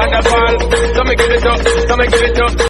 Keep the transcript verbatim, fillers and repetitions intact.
than the ball. So me give it up, so me give it up.